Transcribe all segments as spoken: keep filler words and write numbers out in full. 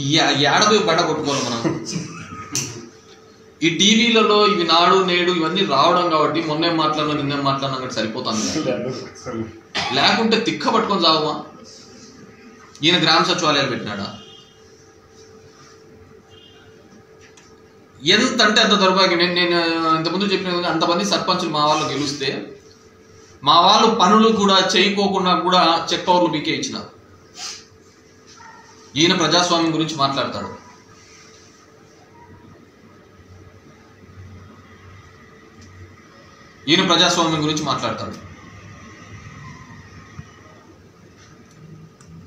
ఏడబోయి బండ కొట్టుకోవాలి మనం. ఈ టీవీలలో ఇవి నాడు నేడు ఇవన్నీ రావడం కాబట్టి మొన్నే మాట్లాడినా నిన్నే మాట్లాడినా కాబట్టి సరిపోతుంది. లేకుంటే తిక్క పట్టుకొని చావమా. ఈయన గ్రామ సచివాలయాలు పెట్టినాడా? ఎంత అంటే అంత దౌర్భాగ్యం. నేను నేను ఇంతకుముందు చెప్పిన అంతమంది సర్పంచులు మా వాళ్ళు గెలిస్తే మా వాళ్ళు పనులు కూడా చేయకోకుండా కూడా చెక్ పవర్లు మీకే ఇచ్చినారు. ఈయన ప్రజాస్వామ్యం గురించి మాట్లాడతాడు. ఈయన ప్రజాస్వామ్యం గురించి మాట్లాడతాడు.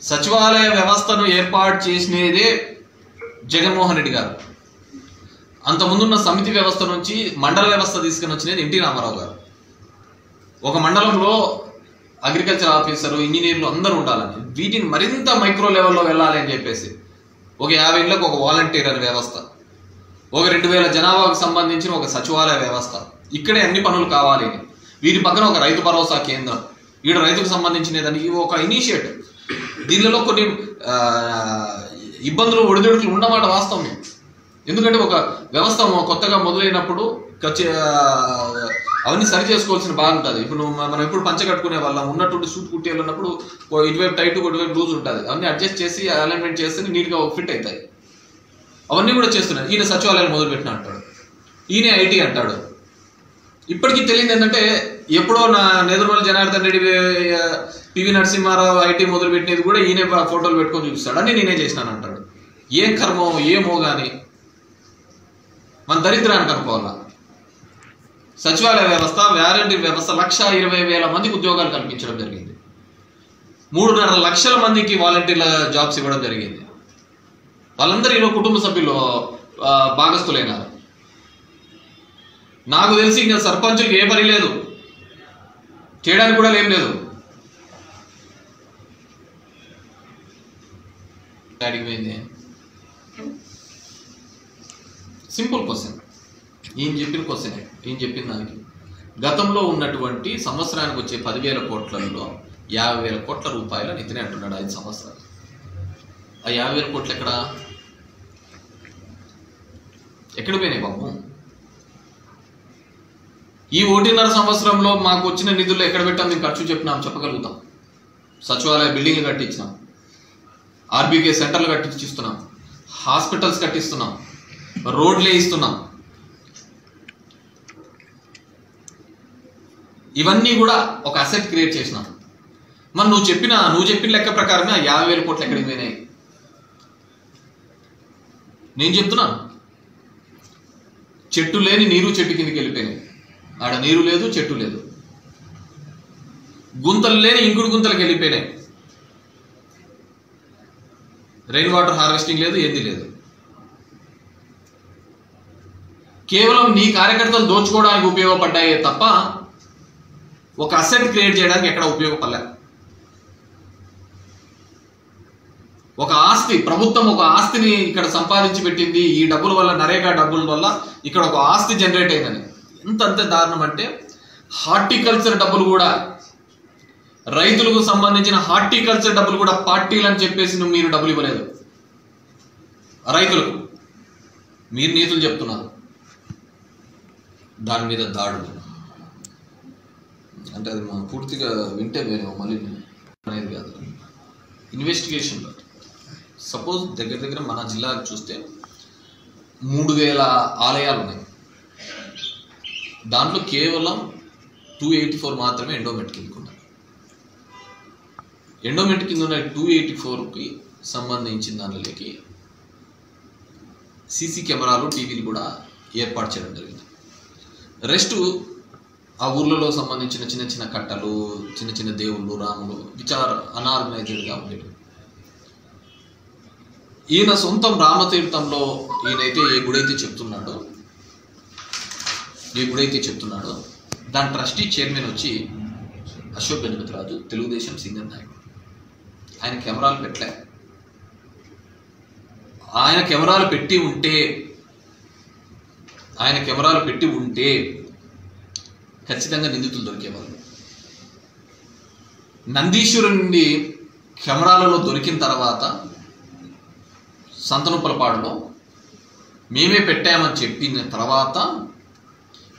సచివాలయ వ్యవస్థను ఏర్పాటు చేసినదే జగన్మోహన్ రెడ్డి గారు. అంతకుముందున్న సమితి వ్యవస్థ నుంచి మండల వ్యవస్థ తీసుకుని వచ్చినది ఎన్టీ రామారావు గారు. ఒక మండలంలో అగ్రికల్చర్ ఆఫీసరు, ఇంజనీర్లు అందరూ ఉండాలని, వీటిని మరింత మైక్రో లెవెల్లో వెళ్ళాలి అని చెప్పేసి ఒక యాభై ఏళ్ళకు ఒక వాలంటీర్ అనే వ్యవస్థ, ఒక రెండు వేల జనాభాకు సంబంధించిన ఒక సచివాలయ వ్యవస్థ, ఇక్కడే అన్ని పనులు కావాలి. వీటి పక్కన ఒక రైతు భరోసా కేంద్రం, వీడు రైతుకు సంబంధించిన దానికి ఒక ఇనిషియేటివ్. దీనిలో కొన్ని ఇబ్బందులు ఒడిదుడుకులు ఉన్నమాట వాస్తవమే. ఎందుకంటే ఒక వ్యవస్థ కొత్తగా మొదలైనప్పుడు ఖచ్చి అవన్నీ సరి చేసుకోవాల్సిన బాగుంటుంది. ఇప్పుడు మనం ఎప్పుడు పంచగట్టుకునే వాళ్ళం ఉన్నటువంటి సూట్ కుట్టేలు ఉన్నప్పుడు ఇటువైపు టైట్ ఇటువైపు లూజ్ ఉంటుంది. అవన్నీ అడ్జస్ట్ చేసి అలైన్మెంట్ చేస్తే నీట్గా ఫిట్ అవుతాయి. అవన్నీ కూడా చేస్తున్నాయి. ఈయన సచివాలయాలు మొదలుపెట్టిన అంటాడు, ఈయనే ఐటీ అంటాడు. ఇప్పటికీ తెలియదు ఏంటంటే ఎప్పుడో నా నెదర్మల జనార్దన్ రెడ్డి, పివి నరసింహారావు ఐటీ మొదలుపెట్టినది కూడా ఈయనే ఫోటోలు పెట్టుకొని చూపిస్తాడు అని నేనే చేసినాను అంటాడు. ఏం కర్మో ఏమో కానీ మన దరిద్రానికి అనుకోవాలా. సచివాలయ వ్యవస్థ, వాలంటీర్ వ్యవస్థ లక్ష ఇరవై వేల మందికి ఉద్యోగాలు కల్పించడం జరిగింది. మూడున్నర లక్షల మందికి వాలంటీర్ల జాబ్స్ ఇవ్వడం జరిగింది. వాళ్ళందరూ కుటుంబ సభ్యులు భాగస్థులైనారు. నాకు తెలిసి ఇంకా సర్పంచులకు ఏ పని లేదు, చేయడానికి కూడా ఏం లేదు. అడిగిపోయింది సింపుల్ క్వశ్చన్. ఈయన చెప్పిన క్వశ్చనే, ఈయన చెప్పిన దానికి గతంలో ఉన్నటువంటి సంవత్సరానికి వచ్చే పదివేల కోట్లలో యాభై వేల కోట్ల రూపాయలు అని ఇతనే అంటున్నాడు ఐదు సంవత్సరాలు. ఆ యాభై వేల కోట్లు ఎక్కడ ఎక్కడ పోయినాయి బాబు? ఈ ఒకటిన్నర సంవత్సరంలో మాకు వచ్చిన నిధులు ఎక్కడ పెట్టాం? మేము ఖర్చు చెప్పినాం, చెప్పగలుగుతాం. సచివాలయ బిల్డింగ్లు కట్టించినాం, ఆర్బీకే సెంటర్లు కట్టించిస్తున్నాం, హాస్పిటల్స్ కట్టిస్తున్నాం, రోడ్లే ఇస్తున్నాం. ఇవన్నీ కూడా ఒక అసెట్ క్రియేట్ చేసినాం. మరి నువ్వు చెప్పిన నువ్వు చెప్పిన లెక్క ప్రకారమే ఆ యాభై వేల కోట్లు ఎక్కడికి పోయినాయి? నేను చెప్తున్నా, చెట్టు లేని నీరు చెట్టు కిందకి వెళ్ళిపోయినాయి. ఆడ నీరు లేదు, చెట్టు లేదు. గుంతలు లేని ఇంకుడు గుంతలకు వెళ్ళిపోయినాయి. రెయిన్ వాటర్ హార్వెస్టింగ్ లేదు, ఏది లేదు. కేవలం నీ కార్యకర్తలు దోచుకోవడానికి ఉపయోగపడ్డాయే తప్ప ఒక అసెట్ క్రియేట్ చేయడానికి ఎక్కడ ఉపయోగపడలే. ఒక ఆస్తి, ప్రభుత్వం ఒక ఆస్తిని ఇక్కడ సంపాదించి పెట్టింది. ఈ డబ్బుల వల్ల, నరేగా డబ్బుల వల్ల ఇక్కడ ఒక ఆస్తి జనరేట్ అయిందని ఎంత అంతే దారుణం అంటే, హార్టికల్చర్ డబ్బులు కూడా, రైతులకు సంబంధించిన హార్టికల్చర్ డబ్బులు కూడా పార్టీలు అని చెప్పేసి నువ్వు మీరు డబ్బులు ఇవ్వలేదు రైతులకు. మీరు నీతులు చెప్తున్నారు, దాని మీద దాడులు అంటే అది మనం పూర్తిగా వింటే మేము మళ్ళీ అనేది కాదు. ఇన్వెస్టిగేషన్లో సపోజ్ దగ్గర దగ్గర మన జిల్లాకు చూస్తే మూడు వేల ఆలయాలు ఉన్నాయి. దాంట్లో కేవలం టూ ఎయిటీ ఫోర్ మాత్రమే ఎండోమెంట్ కిందకు ఉన్నాయి. ఎండోమెంట్ కింద ఉన్న టూ ఎయిటీ ఫోర్కి సంబంధించిన దానిలోకి సీసీ కెమెరాలు, టీవీలు కూడా ఏర్పాటు చేయడం జరిగింది. రెస్ట్ ఆ ఊర్లలో సంబంధించిన చిన్న చిన్న కట్టలు, చిన్న చిన్న దేవుళ్ళు, రాములు విచార అనార్గనైజ్డ్గా ఉండేవి. ఈయన సొంతం రామతీర్థంలో ఈయనైతే ఏ గుడైతే చెప్తున్నాడో ఏ గుడైతే చెప్తున్నాడో దాని ట్రస్టీ చైర్మన్ వచ్చి అశోక్ గజపతిరాజు, తెలుగుదేశం సీనియర్ నాయకుడు. ఆయన కెమెరాలు పెట్టలే. ఆయన కెమెరాలు పెట్టి ఉంటే ఆయన కెమెరాలు పెట్టి ఉంటే ఖచ్చితంగా నిందితులు దొరికేవాళ్ళు. నందీశ్వరుడి కెమెరాలలో దొరికిన తర్వాత సంతలూపలపాడులో మేమే పెట్టామని చెప్పిన తర్వాత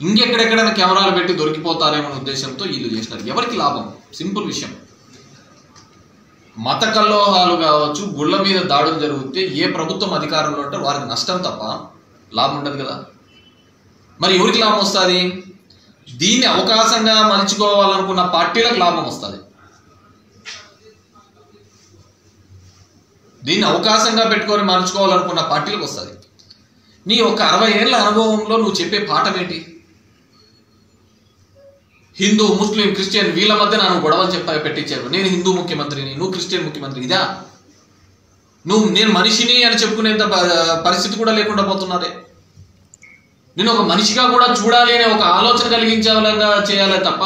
ఇంకెక్కడెక్కడైనా కెమెరాలు పెట్టి దొరికిపోతారేమన్న ఉద్దేశంతో వీళ్ళు చేస్తారు. ఎవరికి లాభం? సింపుల్ విషయం. మత కల్లోహాలు కావచ్చు, గుళ్ళ మీద దాడులు జరిగితే ఏ ప్రభుత్వం అధికారంలో ఉంటే వారికి నష్టం తప్ప లాభం ఉండదు కదా. మరి ఎవరికి లాభం వస్తుంది? దీన్ని అవకాశంగా మలుచుకోవాలనుకున్న పార్టీలకు లాభం వస్తుంది. దీన్ని అవకాశంగా పెట్టుకొని మలుచుకోవాలనుకున్న పార్టీలకు వస్తుంది. నీ ఒక అరవై ఏళ్ళ అనుభవంలో నువ్వు చెప్పే పాఠం ఏంటి? హిందూ, ముస్లిం, క్రిస్టియన్ వీళ్ళ మధ్య నన్ను గొడవలు చెప్పాలి పెట్టించారు. నేను హిందూ ముఖ్యమంత్రిని, నువ్వు క్రిస్టియన్ ముఖ్యమంత్రి, ఇదా నువ్వు నేను మనిషిని అని చెప్పుకునేంత పరిస్థితి కూడా లేకుండా పోతున్నారే. నేను ఒక మనిషిగా కూడా చూడాలి అనే ఒక ఆలోచన కలిగించేలాగా చేయాలి తప్ప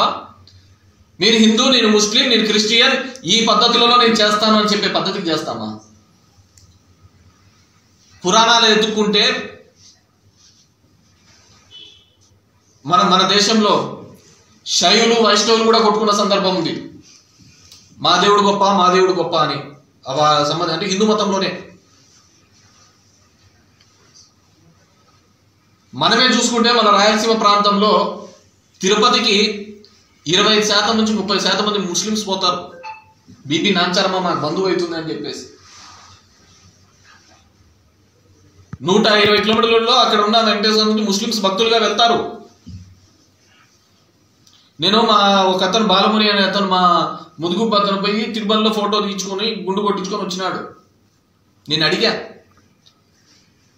నేను హిందూ, నేను ముస్లిం, నేను క్రిస్టియన్, ఈ పద్ధతిలో నేను చేస్తాను అని చెప్పే పద్ధతికి చేస్తామా? పురాణాలు ఎత్తుక్కుంటే మన మన దేశంలో శైవులు, వైష్ణవులు కూడా కొట్టుకున్న సందర్భం ఉంది. మా దేవుడు గొప్ప, మా దేవుడు గొప్ప అని. అవ సంబంధం అంటే హిందూ మతంలోనే మనమే చూసుకుంటే మన రాయలసీమ ప్రాంతంలో తిరుపతికి ఇరవై ఐదు శాతం నుంచి ముప్పై శాతం మంది ముస్లిమ్స్ పోతారు. బీబీ నాంచారమ్మ మాకు బంధువు అవుతుంది అని చెప్పేసి నూట ఇరవై కిలోమీటర్లలో అక్కడ ఉన్న వెంకటేశ్వర స్వామికి ముస్లిమ్స్ భక్తులుగా వెళ్తారు. నేను మా ఒక అతను బాలముని అనే అతను మా ముదుగు పక్కన పోయి తిరుమలలో ఫోటో తీయించుకొని గుండు కొట్టించుకొని వచ్చినాడు. నేను అడిగా,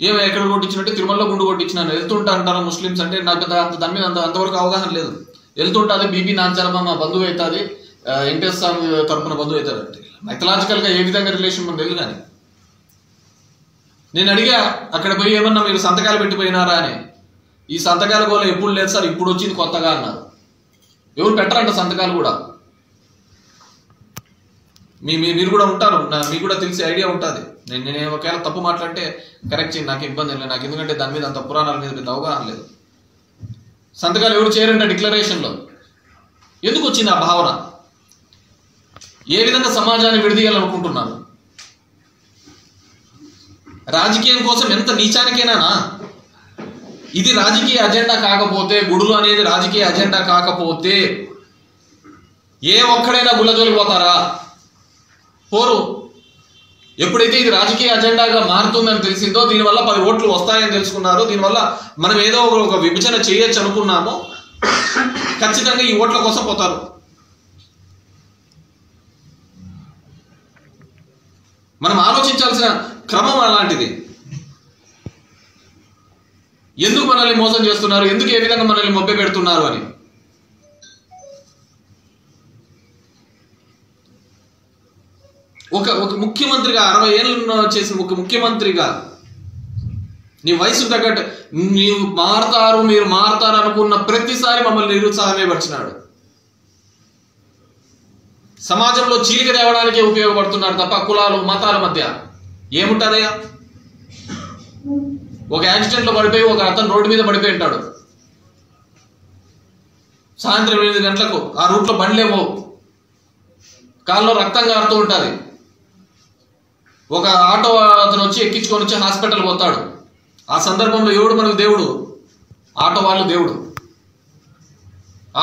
ఏమో ఎక్కడ కొట్టించినట్టే? తిరుమలలో గుండు కొట్టించినాను. వెళ్తుంటా అంటారా ముస్లిమ్స్ అంటే? నాకు అంత దాని మీద అంత అంతవరకు అవగాహన లేదు. వెళ్తుంటుంది, బీబీ నాంచారమ్మ మా బంధువు అవుతుంది, వెంకటేశ్వర స్వామి తరపున బంధువు అవుతారు అంటే మైథలాజికల్గా ఏ విధంగా రిలేషన్ మనం తెలియదు. కానీ నేను అడిగా అక్కడ పోయి, ఏమన్నా మీరు సంతకాలు పెట్టిపోయినారా అని. ఈ సంతకాల గోళ ఎప్పుడు లేదు సార్, ఇప్పుడు వచ్చింది కొత్తగా అన్నారు. ఎవరు పెట్టారంట సంతకాలు కూడా? మీ మీరు కూడా ఉంటారు, మీకు కూడా తెలిసి ఐడియా ఉంటుంది. నేను నేను ఒకవేళ తప్పు మాట్లాడితే కరెక్ట్ చేయండి, నాకు ఇబ్బంది లేదు. నాకు ఎందుకంటే దాని మీద అంత పురాణాల మీద పెద్ద అవగాహన లేదు. సంతకాలు ఎవరు చేయరంట డిక్లరేషన్లో. ఎందుకు వచ్చింది ఆ భావన? ఏ విధంగా సమాజాన్ని విడదీయాలనుకుంటున్నాను? రాజకీయం కోసం ఎంత నీచానికేనా? ఇది రాజకీయ అజెండా కాకపోతే, గుడులు అనేది రాజకీయ అజెండా కాకపోతే ఏ ఒక్కడైనా గుళ్ళజోలికి పోతారా? పోరు. ఎప్పుడైతే ఇది రాజకీయ అజెండాగా మారుతుందని తెలిసిందో, దీనివల్ల పది ఓట్లు వస్తాయని తెలుసుకున్నారు, దీనివల్ల మనం ఏదో ఒక విభజన చేయొచ్చు అనుకున్నామో ఖచ్చితంగా ఈ ఓట్ల కోసం పోతారు. మనం ఆలోచించాల్సిన క్రమం అలాంటిది. ఎందుకు మనల్ని మోసం చేస్తున్నారు, ఎందుకు ఏ విధంగా మనల్ని మభ్య పెడుతున్నారు అని ఒక ఒక ముఖ్యమంత్రిగా, అరవై ఏళ్ళు చేసిన ఒక ముఖ్యమంత్రిగా, నీ వయసు తగ్గట్టు నీవు మారుతారు మీరు మారుతారు అనుకున్న ప్రతిసారి మమ్మల్ని నిరుత్సాహమే పరిచినాడు. సమాజంలో చీలిక తేవడానికే ఉపయోగపడుతున్నాడు తప్ప కులాలు మతాల మధ్య ఏముంటుందయ్యా? ఒక యాక్సిడెంట్లో పడిపోయి ఒక అతను రోడ్డు మీద పడిపోయి ఉంటాడు. సాయంత్రం ఎనిమిది గంటలకు ఆ రూట్లో బండ్లేమో, కాళ్ళలో రక్తం కారుతూ ఉంటుంది. ఒక ఆటో అతను వచ్చి ఎక్కించుకొని వచ్చి హాస్పిటల్ పోతాడు. ఆ సందర్భంలో ఎవడు మనకు దేవుడు? ఆటో వాళ్ళు దేవుడు.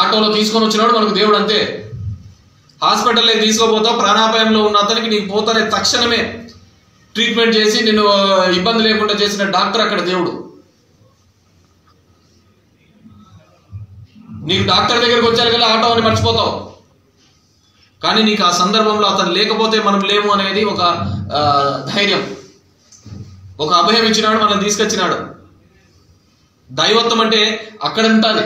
ఆటోలో తీసుకొని వచ్చినాడు మనకు దేవుడు, అంతే. హాస్పిటల్లో తీసుకోపోతావు, ప్రాణాపాయంలో ఉన్న అతనికి నీకు పోతానే తక్షణమే ట్రీట్మెంట్ చేసి నేను ఇబ్బంది లేకుండా చేసిన డాక్టర్ అక్కడ దేవుడు. నీకు డాక్టర్ దగ్గరికి వచ్చారు కదా, ఆటో అని మర్చిపోతావు. కానీ నీకు ఆ సందర్భంలో అతను లేకపోతే మనం లేము అనేది ఒక ధైర్యం, ఒక అభయం ఇచ్చినాడు, మనం తీసుకొచ్చినాడు. దైవత్వం అంటే అక్కడ ఉంటుంది.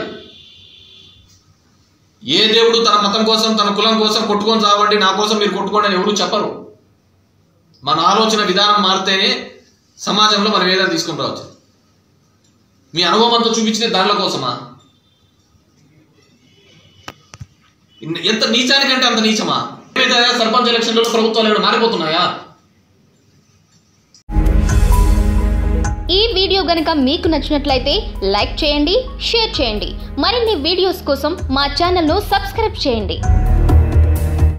ఏ దేవుడు తన మతం కోసం, తన కులం కోసం కొట్టుకొని చావండి, నా కోసం మీరు కొట్టుకోండి అని ఎవరు చెప్పరు. మన ఆలోచన విధానం మారితేనే సమాజంలో మనం ఏదైనా తీసుకొని రావచ్చు. మీ అనుభవం అంతా చూపించిన దానిలో కోసమా? ఎంత నీచానికంటే అంత నీచమా? ఏమైతే సర్పంచ్ ఎలక్షన్లలో ప్రభుత్వాలు ఏమైనా మారిపోతున్నాయా? ఈ వీడియో గనక మీకు నచ్చినట్లయితే లైక్ చేయండి, షేర్ చేయండి. మరిన్ని వీడియోస్ కోసం మా ఛానల్ను సబ్స్క్రైబ్ చేయండి.